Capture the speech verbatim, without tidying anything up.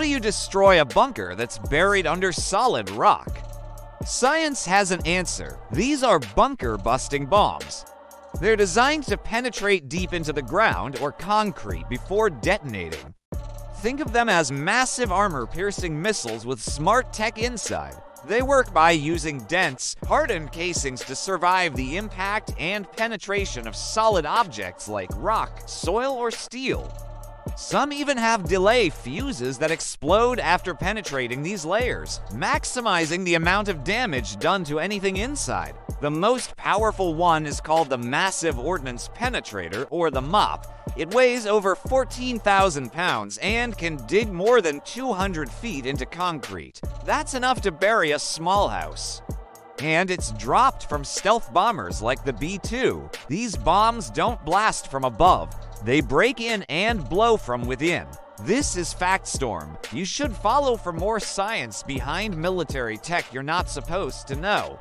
do you destroy a bunker that's buried under solid rock? Science has an answer. These are bunker-busting bombs. They're designed to penetrate deep into the ground or concrete before detonating. Think of them as massive armor-piercing missiles with smart tech inside. They work by using dense, hardened casings to survive the impact and penetration of solid objects like rock, soil, or steel. Some even have delay fuses that explode after penetrating these layers, maximizing the amount of damage done to anything inside. The most powerful one is called the Massive Ordnance Penetrator, or the MOP. It weighs over fourteen thousand pounds and can dig more than two hundred feet into concrete. That's enough to bury a small house. And it's dropped from stealth bombers like the B two. These bombs don't blast from above. They break in and blow from within. This is FactStorm. You should follow for more science behind military tech you're not supposed to know.